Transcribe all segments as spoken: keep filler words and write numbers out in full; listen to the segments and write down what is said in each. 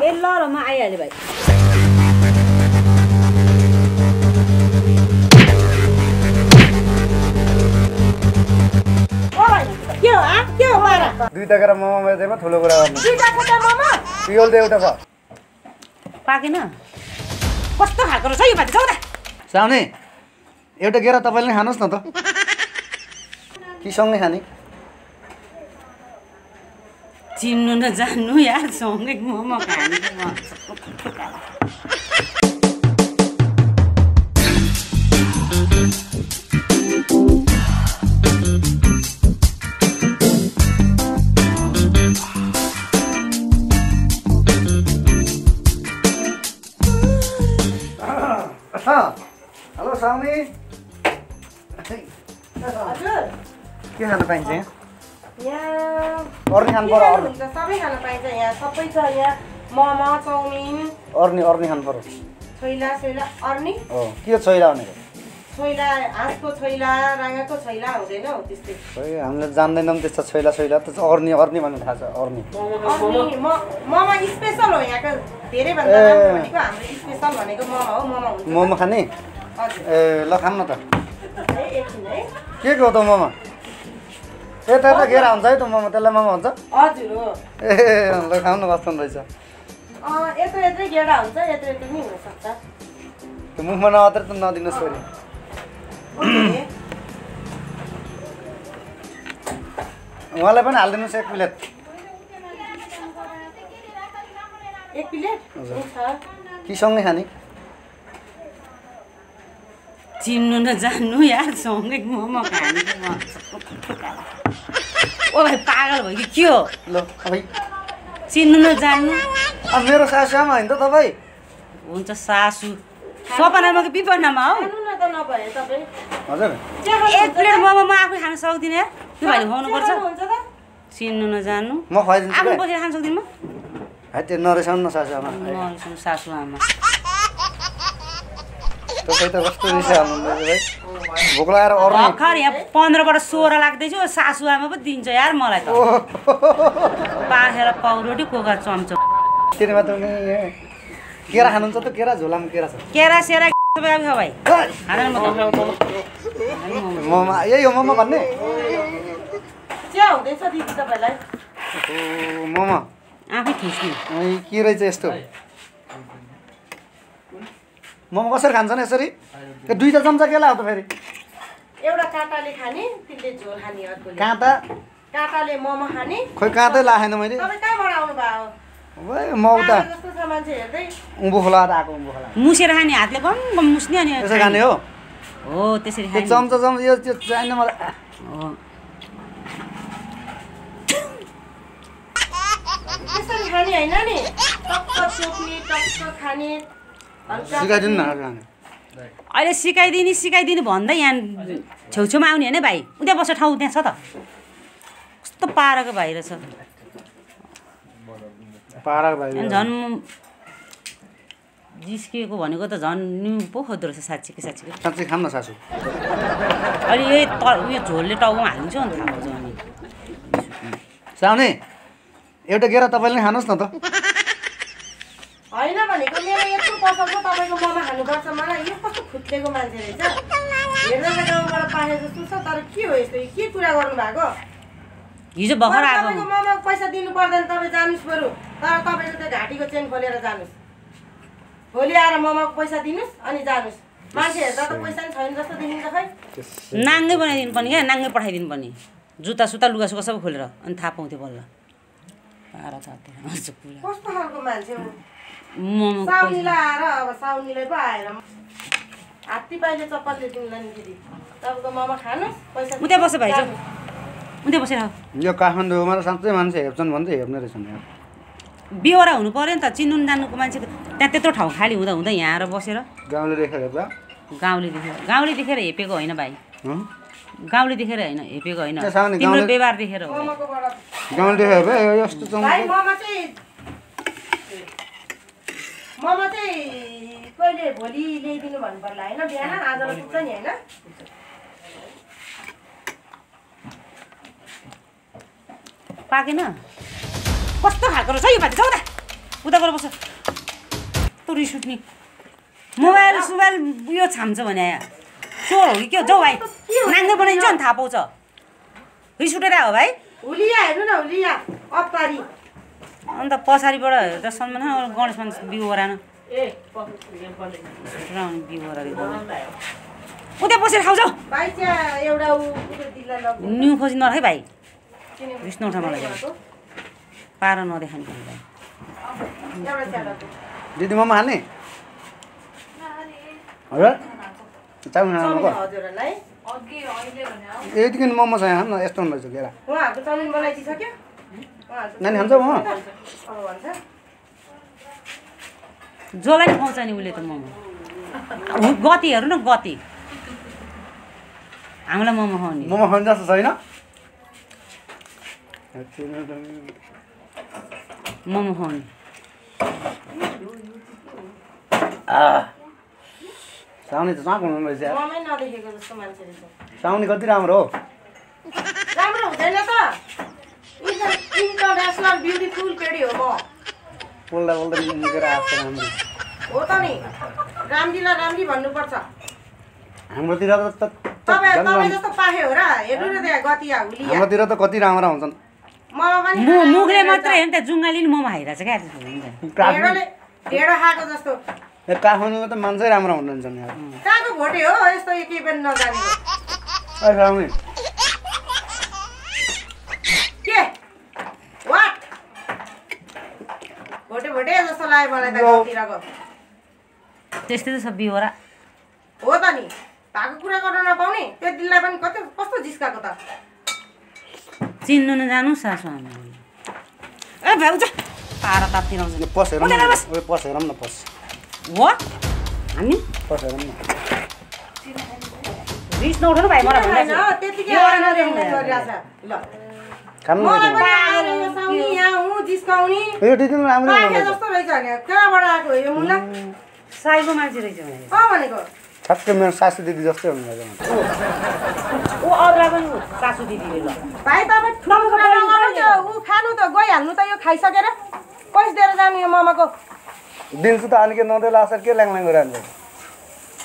بالله ما عيالي بقى. Yo ah, yo bara. Duita kara mama mere dema tholo kara mama. Duita kara mama. Piol de uta pa. Pake na. Kosto ha karo sayo bati sauda. Saune. Euta gera tapaile hanos na ta. Ki sange hane? चिन्नु न जान्नु यार सँगै मोमो खाने म hello साउनी हजुर के खान पाइन्छ Ya, orni hanpor orni. Sampai kan apa aja ya, sampai itu ya, mama cawmin. Orni orni hanpor. Soila soila orni. Oh, kira soila orni. Soila, asko soila, ranga ko soila, udah na utis tuh. Soya, hamle zaman nam tuh soila soila, terus orni orni mana bahasa orni. Orni, mama special loh ya kan, tere bandar mama juga, hamle special loh, nego mama, mama. Mama kani? Eh, lo kan ntar. Eh, eh, eh. Kira kau tuh mama? ए तता गेर हुन्छ है त मम त्यसलाई मम हुन्छ हजुर हो ए ल खाउनु बस्नु रहेछ अ यत्रो यत्रो गेडा हुन्छ यत्रो यत्रो नि हुन सक्छ त मुखमा नअत्र त नदिनुस् फेरि ओके उहाँलाई पनि हाल्दिनुस् एक प्लेट एक प्लेट हुन्छ के सँगै खाने चिन्नु न जान्नु यार सँगै मोमो खाने म ओ भाइ पागल भयो कि के हो ल भाइ चिन्नु न जान्नु अब मेरो सासु आमा हैन त तपाई हुन्छ सासु सपनामा कि विपनामा हो खानु न त नभए तपाई हजुर एक प्लेट मोमो म आफै खान सक्दिनँ के भाइले खुवाउनु पर्छ हुन्छ त चिन्नु न जान्नु म खुवाइदिन्छु आफै बसेर खान सक्दिन म हैट नरेसन न सासु आमा नरेसन सासु आमा भर्खर यहाँ पन्ध्रबाट सोह्र लाग्दैछु सासुआमा पो दिन्छ यार मलाई त पाखेर पाउरोटी कोका चम्चा केरा खानुहुन्छ त केरा झोलामा केरा छ केरा सेरा सबै आबि भाइ खान म ममा यही हो ममा भन्ने के हुँदैछ दिदी तपाईलाई ओ ममा आफै थिच्नु के रहेछ यस्तो मम कसरी खान्छ नि यसरी त्यो दुईटा चम्चा केला हो त फेरि एउटा काटाले खाने तिनले झोल खाने अर्कोले काटा काटाले मम खाने खोइ काटै लाखेन मैले तपाई कहाँबाट आउनु भयो ओए मौता जस्तो छ मान्छे हेर्दै उम्बु खोला आको उम्बु खोला मुसेर खाने हातले गम गम मुस्ने अनि यसो खाने हो हो त्यसरी खाने त्यो चम्चा चम्चा यो त्यो जाइन मलाई हो यसरी खाने हैन नि टक्क चोक्ने टक्क खाने सिकाइदिनु न अहिले सिकाइदिनु सिकाइदिनु भन्दै यहाँ छेउछेउमा आउने होइन भाइ उता बस्ने ठाउँ त्यहाँ छ त कस्तो पाराको भाइ रहेछ पाराको भाइ झन् जिस्किएको भनेको त झन् न्यु पो खोज्दो रहेछ साँच्चीकै साँच्चीकै साँच्चै खाम न सासु अहिले यही उयो झोलले टाउकोमा हालिदिन्छु अनि थाहा पाउँछ अनि साउने एउटा गेरा तपाईँले खानुहोस् न त होइन भनेको मेरो यस्तो पसलको तपाईको ममा खानुपर्छ मलाई यो कस्तो खुट्लेको मान्छे रहेछ हेर्न त गाउँबाट पाखे जस्तो छ तर के हो यस्तो के कुरा गर्नु भएको हिजो भर्खर आएको तपाईको ममा पैसा दिनु पर्दैन तपाई जानुस् बरु तर तपाईले त्यो घाटीको चेन खोलेर जानुस् भोलि आएर ममाको पैसा दिनुस् अनि जानुस् मान्छे हेर्दा त पैसा नि छैन जस्तो देखिन्छ खै नाङ्गै बनाइदिनु पर्ने के नाङ्गै पठाइदिनु पर्ने जुत्ता सुत्ता लुगा सुगा सबै खोलेर अनि थाहा पाउँथ्यो बल्ल आरा जाते हजुर पुरा कस्तो खालको मान्छे हो म साउनीला आएर अब साउनीले पो आएर हात्ती पाइले चप्पलले दिउँला नि दिदी तबको ममा खानु पैसा उतै बसे भाइजो उतै बसेर आऊ यो काठमाडौँमा साँच्चै मान्छे हेप्छन् भन्दै हेप्ने रहेछन् यार बेहोरा हुनु पर्यो नि त चिन्नु जान्नुको मान्छे त्यहाँ त्यत्रो ठाउँ खाली हुँदा हुँदा यहाँ आएर बसेर गाउँले देखेर हेप्दा गाउँले देखेर गाउँले देखेर हेपेको होइन भाइ गाउँले देखेर हैन हेपेको हैन तिम्रो व्यवहार देखेर हो गाउँले देखेर हेपे यस्तो चङ भाइ ममा चाहिँ ममा चाहिँ कहिले भोलि ल्याइदिनु भन्नु पर्ला हैन बिहान आज पुग्छ नि हैन पाकेन कस्तो खाको रहेछ यो भाइ जाऊ न उता गएर बस तो रिस उठ्ने मोबाइल सुबाइल यो छाम्छ भने चोर हो कि के हो जाऊ भाइ नाङ्गो बनाइन्छ नि थाहा पाउँछ रिस उठेर हो भाइ हुलिया हेर्नु न हुलिया अप्पारी अन्त पछाडीबाट हेर्दा सम्मान गणेश मान्छे बिउरान ए उता बसेर खाऊ जाऊ भाइ त्यहाँ एउटा उ दिला ल न्यू खोजि नराखै भाइ विष्णु उठा मलाई पारा नदेखानी दिदी ममा हाल्ने हजुर चाउ नहाल्नुको हजुरलाई अघि अहिले भने यतिकै ममा चाहिँ हाल्न यस्तो हुन्छ केरा उहाँहरुको चाउमिन बनाइदि सक्यो नानी हान्छ म अब भन्छ जोलाई खुवाउँछ नि उले त ममा गति हेर्नु न गति हामीलाई ममा खाउने ममा खान जस्तो छैन मम खाने साउने त साको नम्बर छ ममै नदेखेको जस्तो मान्छे रहेछ साउने कति राम्रो हो राम्रो हुँदैन त इज इन्टरनेशनल ब्युटीफुल पेडी हो म बोल्दा बोल्दा निकेर आस्छ राम्रो हो त नि रामदीला रामदी भन्नु पर्छ हाम्रोतिर त तपाई तपाई जस्तो पाखे हो र हेर्नु न त्यहाँ गति आउली हाम्रोतिर त कति राम्रो हुन्छन् मुखले मात्र हेर्नु त जुङ्गालिन मम हाइरा छ के ढेडोले ढेडो खाएको जस्तो ए काखोनीको त मान्छे राम्रो हुनुहुन्छ नि यार काको भोटे हो यस्तो के पनि नजानेको ए राउने के वाट भोटे भोटे जस्तो लाग्यो मलाई त गतिरको त्यस्तै त सबै हो र हो त नि भाको कुरा गर्न नपाउने त्यो दिनलाई पनि कति कस्तो जिस्काको त चिन्नु नजानु सासु आमा ए भाउज पारा तातिराउँछ नि पस हेरौँ ओए पस हेरौँ न पस हो हामी पस हेरौँ न रिस नउठाउनु भाइ मलाई भन्दैन त्यतिकै गर्न देख्नु गरिराछ ल खानु नसाउनी यहाँ हु जिस्काउनी यो दिदिन राम्रो हो जस्तो रहेछ नि कहाँबाट आको हो यो मुला साइको मान्छे रहेछ भने अ भनेको ठक्कै मेरो सासु दिदी जस्तै हुनुहुन्छ उ अदरा पनि सासु दिदीले ल भाइ तपाई ठुलो कुरा नगरौ त्यो उ खानु त गई हाल्नु त यो खाइसकेर पैसा दिएर जानु यो ममाको दिन्छु त अनि के नदेला असर के ल्याङल्याङ गरिरान्छ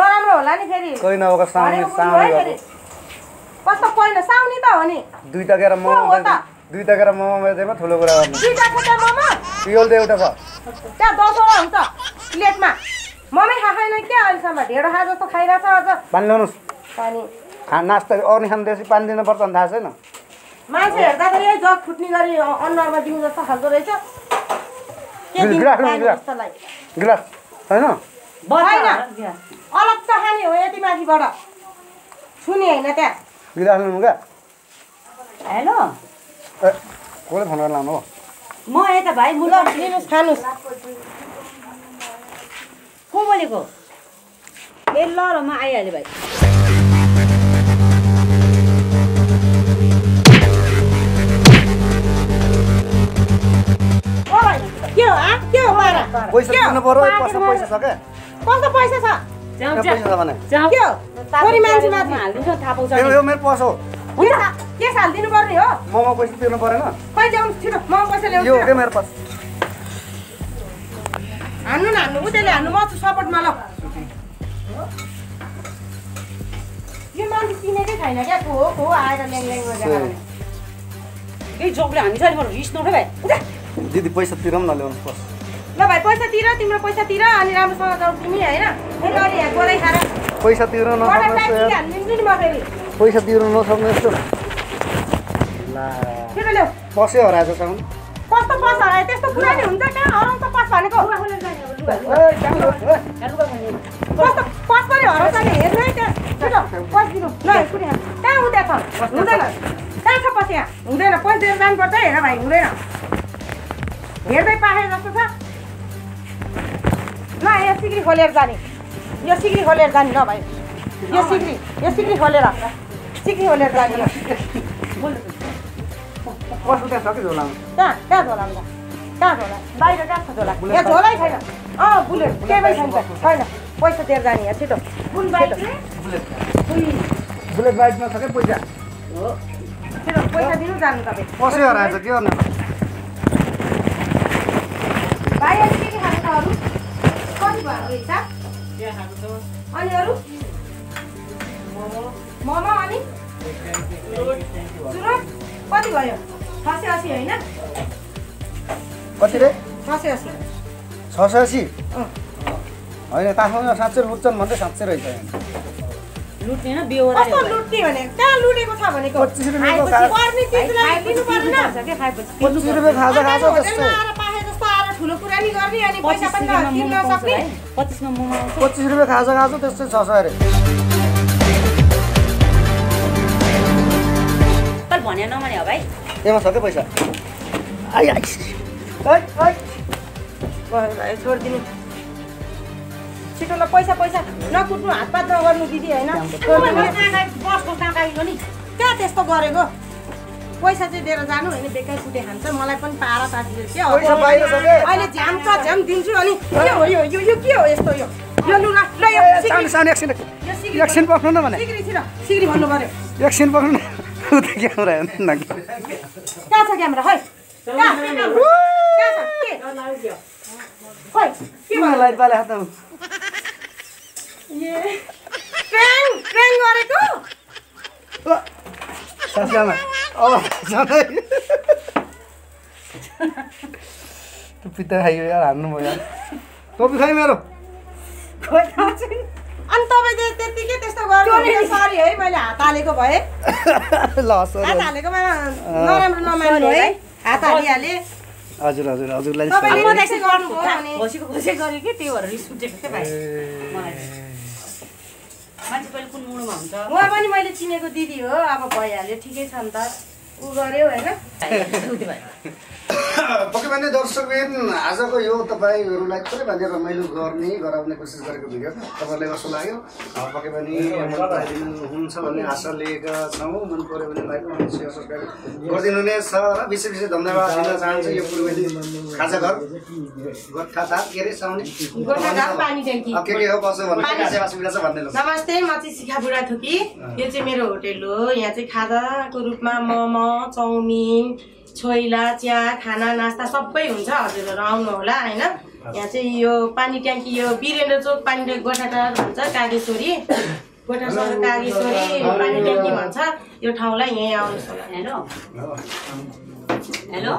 नराम्रो होला नि फेरि कोही नभएको साउने साउने कस्तो कोइन साउने त हो नि दुईटा गएर ममा दुईटा गएर ममा मेदेमा ठुलो कुरा गर्नु दुईटा खोटा ममा पियोल त एउटा छ त्यहाँ दसवटा हुन्छ प्लेटमा ममै खाखैन के अहिलेसम्म ढेडो खा जस्तो खाइरहेछ अझ पानी ल्याउनुस् पानी खा नास्ता अरू खान देसी पानी दिनुपर्छ नि थाहा छैन मान्छे हेर्दा त यही जग फुट्ने गरी अन्नमा दिउँ जस्तो खालको रहेछ के दिनलाई ग्लास हैन बस्दैन अलग त खाने हो यति माथिबाट छुने हैन त्यहाँ ग्लास ल्याउनुका हेलो कोले फोन गर्न लाउनु हो म यता भाइ मुला लिनुस् खानुस् को बोलेको ए ल र म आइहाले भाइ ओ भाइ के हो आ के हो मारा पैसा दिनु पर्यो पैसा पैसा छ के कस्तो पैसा छ जाऊ जाऊ के हो छोरी मान्छे माथि हाल्दिन्छ थाहा पाउँछ यो मेरो पैसा हो हुन्छ के साल दिनु पर्ने हो ममा पैसा तिर्नु पर्दैन कहिले ल्याउनु छिटो ममा पैसा ल्याउनु यो हो के मेरो पैसा हान्नु न हान्नु उतैले हान्नु म सपोर्टमा ल यो मान्छे चिनेकै छैन क्या को हो को आएर ल्याङल्याङ गरेर यही जगले हामी चाहिँ बरु रिस नउठाउ भाइ दिदी पैसा तिरौँ न ल्याउनु पर्छ ल भाइ पैसा तिर तिम्रो पैसा तिर अनि राम्रोसँग जाऊ तिमी हैन ए गरी यहाँ गोराइ खाएर पैसा तिर्न नसक्नु पैसा तिर्न नसक्नु यस्तो ल के ल्याउ पसे हराएको छ कस्तो पस हराए त्यस्तो कुरा नि हुन्छ कहाँ हराउँछ पस भनेको कस्तो पस पनि हराउँछ नि हेर्नु है त्यहाँ पस दिनु ल कुनै कहाँ उता छ हुँदैन कहाँ छ पस यहाँ हुँदैन पैसा दिएर जानुपर्छ हेर भाइ हुँदैन हेर्दै पाखे जस्तो छ ल यो सिक्री खोलेर जाने यो सिक्री खोलेर जाने ल भाइ यो सिक्री यो सिक्री खोलेर सिक्री खोलेर जाने पस उता छ कि झोलामा कहाँ कहाँ झोला कहाँ झोला बाहिर कहाँ छ झोला यहाँ झोलै छैन अँ बुलेट केही पनि छैन छैन पैसा दिएर जाने यहाँ छिटो कुन बाइक बुलेट बाइकमा छ क्या पैसा हो छिटो पैसा दिनु जानु तपाईँ पैसा हराएछ के गर्नु भाइ आयो के खाताहरु कति भयो हिसाब के खाको त अनि अरु मोमो मोमो अनि सुरत कति भयो छ सय अस्सी हैन कति रे छ सय अस्सी छ सय अस्सी अ हैन तासँग सात सय रुपैयाँ भन्दै सात सय रहेछ लुट्ने न बेहोरा कस्तो लुट्ने भने कहाँ लुटेको छ भनेको पच्चीस रुपैयाँ गर्ने तिजलाई दिनु पर्दैन के खाएपछि पच्चीस रुपैयाँ खाजा खाजा जस्तो ठुलो कुरा नि गर्ने अनि पैसा पनि तिर्न सक्ने पच्चीस मा मोमो पच्चीस रुपैयाँ खाजा खाजा त्यस्तै छ सय रे तर भन्या नमाने हो भाइ एमा सके पैसा आइ आइ ओइ ओइ मलाई छोड दिनु छिटो न पैसा पैसा नकुट्नु हातपात नगर्नु दिदी हैन बस बस नकाइलो नि के त्यस्तो गरेको पैसा चाहिँ दिएर जानु हैन बेकाई कुटे खान्छ मलाई पनि पारा पादियो के पैसा पाइन सके अहिले झ्याम छ झ्याम दिन्छु अनि के हो यो यो के हो यस्तो यो यो लु ल यो सानो सानो एक्सन एक्सन पक्नु न भने सिग्री छिर सिग्री भन्नु पर्यो एक्सन पक्नु न उता क्यामेरा हेर्न न कहाँ छ क्यामेरा है कहाँ छ के खोइ के भयो लाइट बाले हातमा ए ट्रेन ट्रेन गरेको सासुमा अब सधैं त पिता खाइयो यार हान्नु भयो टोपी खाइ मेरो खोइ खाछु अनि तपाईले त्यतिकै त्यस्तो गर्नु सरी है मैले हात हालेको भए ल सरी हात हालेको म नराम्रो नमान्नु है हात हालिहाले हजुर हजुर हजुरलाई तपाईले म त्यसै गर्नु भयो भने घोसेको घोसे गरे के त्यही भएर रिस उठेको के भाइ मलाई मान्छे पहिले कुन मुडमा हुन्छ उहाँ पनि मैले चिनेको दिदी हो अब भइहाल्यो ठिकै छ नि त उ गर्यो हैन पक्कै पनि दर्शकबिन आजको यो तपाईहरुलाई थोरै भन्दै रमाइलो गर्ने गराउने कोसिस गरेको भिडियो तपाईहरुलाई कस्तो लाग्यो पक्कै पनि मन पराइदिनु हुन्छ भन्ने आशा लिएका छौं मन पर्यो भने लाइक अनि शेयर सब्स्क्राइब गरिदिनु हुनेछ र विशेष विशेष धन्यवाद दिन चाहन्छु यो पूर्वेली खाजा घर गोठा दार के रे साउने गोठा दार पानी ट्याङ्की के के हो बस्नु भन्ने के सेवा सुविधा छ भन्ने ल नमस्ते म चाहिँ शिखा बुढाथोकी यो चाहिँ मेरो होटल हो यहाँ चाहिँ खाजाको रूपमा मोमो चाउमिन छोइला चिया खाना नास्ता सबै हुन्छ हजुरहरु आउनु होला हैन यहाँ चाहिँ यो पानी ट्याङ्की यो वीरेन्द्र चोक पानी ट्याङ्की गोठाटार हुन्छ कागेश्वरी गोठाटार कागेश्वरी पानी ट्याङ्की भन्छ यो ठाउँलाई यही आउनु होला हैन हेलो